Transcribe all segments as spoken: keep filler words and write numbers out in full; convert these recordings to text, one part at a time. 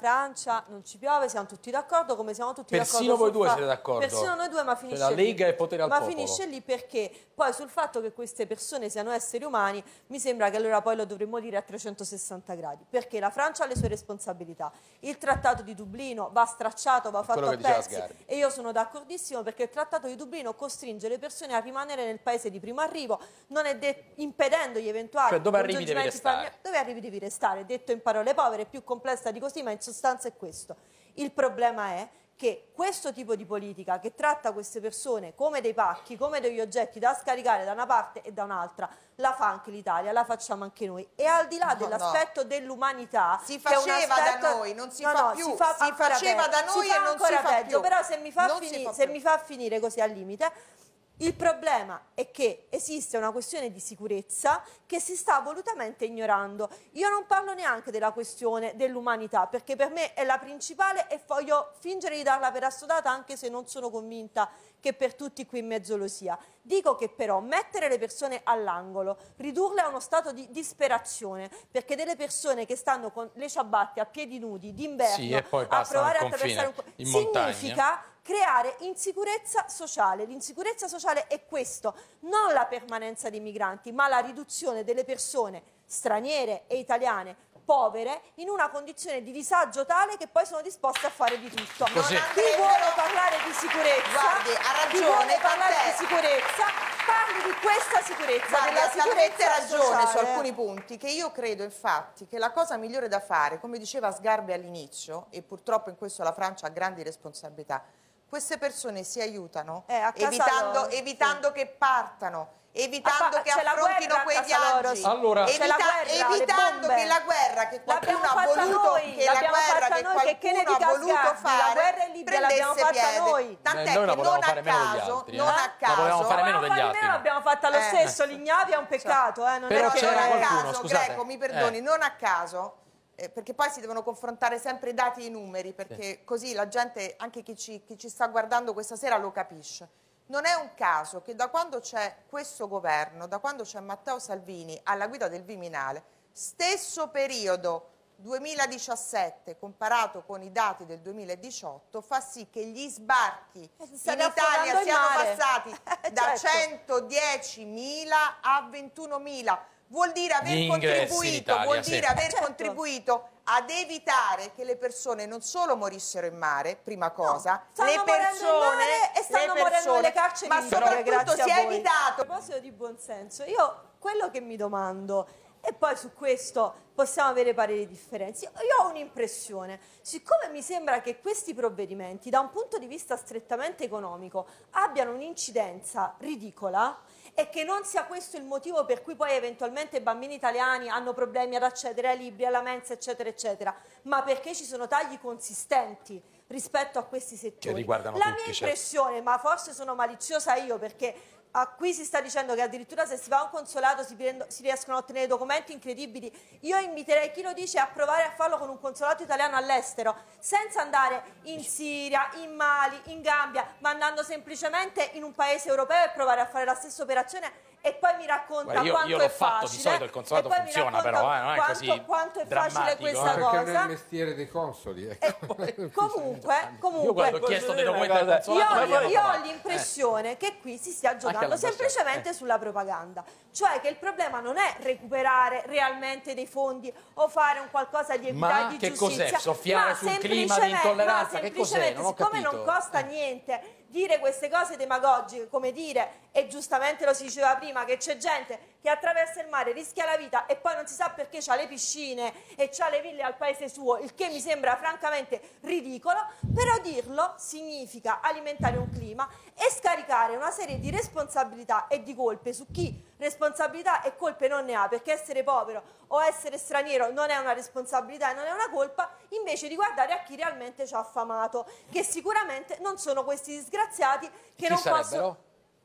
Francia, non ci piove, siamo tutti d'accordo, come siamo tutti d'accordo. Persino voi due siete d'accordo. Persino noi due, ma finisce lì. La Lega è potere al popolo. Ma finisce lì perché poi sul fatto che queste persone siano esseri umani, mi sembra che allora poi lo dovremmo dire a trecentosessanta gradi, perché la Francia ha le sue responsabilità, il trattato di Dublino va stracciato, va fatto a pezzi, e io sono d'accordissimo, perché il trattato di Dublino costringe le persone a rimanere nel paese di primo arrivo, non è impedendo gli eventuali... Cioè dove arrivi devi restare. Dove arrivi devi restare, detto in parole povere, più complessa di così, ma in sostanza è questo. Il problema è che questo tipo di politica che tratta queste persone come dei pacchi, come degli oggetti da scaricare da una parte e da un'altra, la fa anche l'Italia, la facciamo anche noi. E al di là no, dell'aspetto no. dell'umanità, si faceva aspetto... da noi, non si no, fa no, più, si, fa si faceva peggio. Da noi si e non si fa peggio. Più. Però se mi fa, fini... fa, se mi fa finire così al limite, il problema è che esiste una questione di sicurezza che si sta volutamente ignorando. Io non parlo neanche della questione dell'umanità, perché per me è la principale e voglio fingere di darla per assodata, anche se non sono convinta che per tutti qui in mezzo lo sia. Dico che però mettere le persone all'angolo, ridurle a uno stato di disperazione, perché delle persone che stanno con le ciabatte a piedi nudi d'inverno sì, a provare a attraversare un confine significa creare insicurezza sociale. L'insicurezza sociale è questo, non la permanenza dei migranti, ma la riduzione delle persone straniere e italiane povere in una condizione di disagio tale che poi sono disposte a fare di tutto. Chi vuole parlare di sicurezza, guardi, ha ragione, chi vuole parlare di sicurezza, parli di questa sicurezza. Guardi, della sicurezza ha ragione su alcuni punti, che io credo infatti che la cosa migliore da fare, come diceva Sgarbi all'inizio, e purtroppo in questo la Francia ha grandi responsabilità, queste persone si aiutano eh, evitando, loro, evitando sì. che partano, evitando ah, che affrontino quei viaggi, allora, evita guerra, evitando che la guerra che qualcuno ha voluto noi, che la guerra che noi, qualcuno che ha voluto Gassi, fare libera, prendesse piede noi. Tant'è eh, che non a caso non eh? a caso la fare meno degli altri, l'abbiamo fatta lo stesso, eh. l'ignavi è un peccato eh, non però c'era qualcuno, scusate Greco, mi perdoni, non a caso perché poi si devono confrontare sempre i dati e i numeri, perché sì. così la gente, anche chi ci, chi ci sta guardando questa sera lo capisce. Non è un caso che da quando c'è questo governo, da quando c'è Matteo Salvini alla guida del Viminale, stesso periodo duemiladiciassette comparato con i dati del duemiladiciotto, fa sì che gli sbarchi in Italia siano passati da certo. centodiecimila a ventunomila. Vuol dire aver, contribuito, Italia, vuol dire sì. aver certo. contribuito ad evitare che le persone non solo morissero in mare, prima cosa, no, le persone e stanno le persone, morendo nelle carceri, ma soprattutto si è evitato. A proposito di buonsenso, io quello che mi domando, e poi su questo possiamo avere pareri differenti, io ho un'impressione, siccome mi sembra che questi provvedimenti da un punto di vista strettamente economico abbiano un'incidenza ridicola e che non sia questo il motivo per cui poi eventualmente i bambini italiani hanno problemi ad accedere ai libri, alla mensa eccetera eccetera, ma perché ci sono tagli consistenti rispetto a questi settori che riguardano la tutti, mia impressione, certo. ma forse sono maliziosa io, perché a qui si sta dicendo che addirittura se si va a un consolato si, prendo, si riescono a ottenere documenti incredibili. Io inviterei chi lo dice a provare a farlo con un consolato italiano all'estero, senza andare in Siria, in Mali, in Gambia, ma andando semplicemente in un paese europeo e provare a fare la stessa operazione. E poi mi racconta Guarda, io, quanto io è fatto, facile. Di solito il consolato funziona, però eh, non è quanto, così quanto è facile questa cosa. Perché è il mestiere dei consoli. Ecco. E, comunque, comunque, io quando ho chiesto dei documenti al consolato, io, io ho l'impressione eh. che qui si stia giocando semplicemente eh. sulla propaganda. Cioè che il problema non è recuperare realmente dei fondi o fare un qualcosa di equità e di giustizia. Ma che cos'è? Soffiare sul clima di intolleranza? Che cos'è? Non ho capito. Siccome non costa niente dire queste cose demagogiche, come dire, e giustamente lo si diceva prima, che c'è gente che attraversa il mare, rischia la vita e poi non si sa perché c'ha le piscine e c'ha le ville al paese suo, il che mi sembra francamente ridicolo, però dirlo significa alimentare un clima e scaricare una serie di responsabilità e di colpe su chi responsabilità e colpe non ne ha, perché essere povero o essere straniero non è una responsabilità e non è una colpa, invece di guardare a chi realmente ci ha affamato, che sicuramente non sono questi disgraziati che chi non sarebbero? Possono...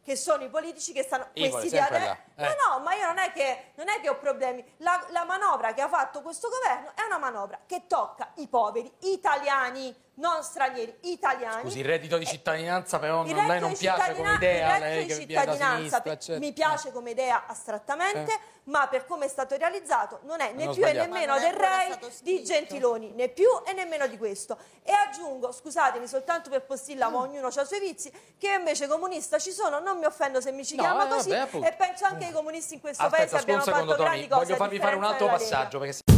che sono i politici che stanno... Io questi di eh. No, no, ma io non è che, non è che ho problemi. La, la manovra che ha fatto questo governo è una manovra che tocca i poveri italiani, non stranieri, italiani. Scusi, il reddito di cittadinanza però non, lei non piace come idea, lei che viene da sinistra, certo. Mi piace come idea astrattamente, eh. ma per come è stato realizzato non è né non più e nemmeno del Rei di Gentiloni, né più e nemmeno di questo. E aggiungo, scusatemi soltanto per postilla, mm. ma ognuno ha i suoi vizi, che invece comunista ci sono, non mi offendo se mi ci no, chiama eh, così, vabbè, e penso anche mm. ai comunisti in questo Aspetta, paese abbiano fatto secondo grandi Tony, cose. Voglio farvi fare un altro passaggio, perché